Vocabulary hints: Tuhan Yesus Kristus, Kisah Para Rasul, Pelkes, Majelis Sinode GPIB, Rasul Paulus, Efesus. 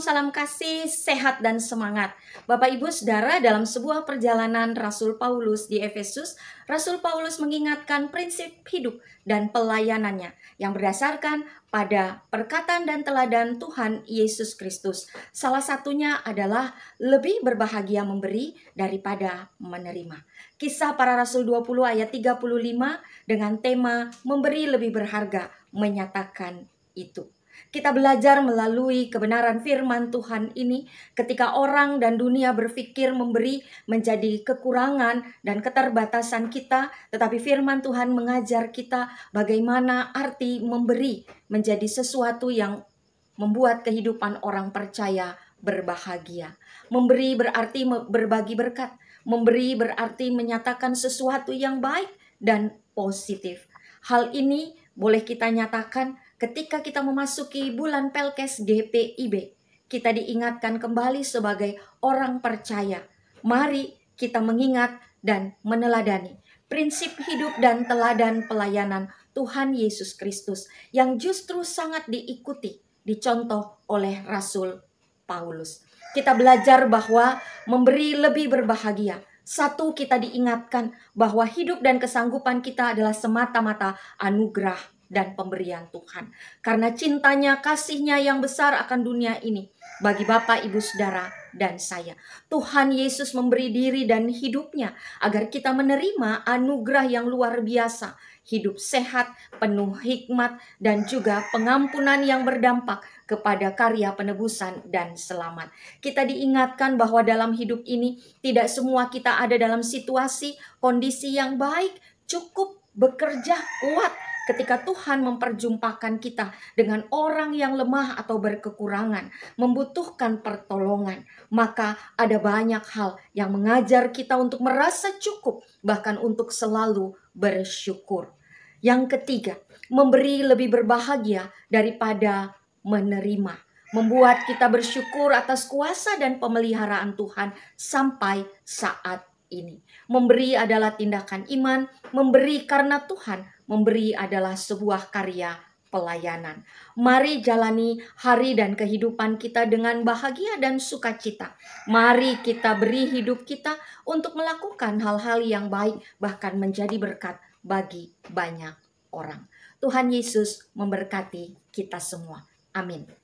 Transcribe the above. salam kasih, sehat dan semangat. Bapak Ibu Saudara, dalam sebuah perjalanan Rasul Paulus di Efesus, Rasul Paulus mengingatkan prinsip hidup dan pelayanannya yang berdasarkan pada perkataan dan teladan Tuhan Yesus Kristus. Salah satunya adalah lebih berbahagia memberi daripada menerima. Kisah Para Rasul 20 ayat 35 dengan tema memberi lebih berharga menyatakan itu. Kita belajar melalui kebenaran firman Tuhan ini ketika orang dan dunia berpikir memberi menjadi kekurangan dan keterbatasan kita, tetapi firman Tuhan mengajar kita bagaimana arti memberi menjadi sesuatu yang membuat kehidupan orang percaya berbahagia. Memberi berarti berbagi berkat, memberi berarti menyatakan sesuatu yang baik dan positif. Hal ini boleh kita nyatakan ketika kita memasuki bulan Pelkes GPIB, kita diingatkan kembali sebagai orang percaya. Mari kita mengingat dan meneladani prinsip hidup dan teladan pelayanan Tuhan Yesus Kristus yang justru sangat diikuti, dicontoh oleh Rasul Paulus. Kita belajar bahwa memberi lebih berbahagia. Satu, kita diingatkan bahwa hidup dan kesanggupan kita adalah semata-mata anugerah dan pemberian Tuhan. Karena cintanya, kasihnya yang besar akan dunia ini bagi Bapak, Ibu, Saudara, dan saya. Tuhan Yesus memberi diri dan hidupnya agar kita menerima anugerah yang luar biasa. Hidup sehat, penuh hikmat, dan juga pengampunan yang berdampak kepada karya penebusan dan selamat. Kita diingatkan bahwa dalam hidup ini tidak semua kita ada dalam situasi, kondisi yang baik, cukup bekerja kuat. Ketika Tuhan memperjumpakan kita dengan orang yang lemah atau berkekurangan, membutuhkan pertolongan, maka ada banyak hal yang mengajar kita untuk merasa cukup, bahkan untuk selalu bersyukur. Yang ketiga, memberi lebih berbahagia daripada menerima. Membuat kita bersyukur atas kuasa dan pemeliharaan Tuhan sampai saat ini. Memberi adalah tindakan iman, memberi karena Tuhan memberi adalah sebuah karya pelayanan. Mari jalani hari dan kehidupan kita dengan bahagia dan sukacita. Mari kita beri hidup kita untuk melakukan hal-hal yang baik, bahkan menjadi berkat bagi banyak orang. Tuhan Yesus memberkati kita semua. Amin.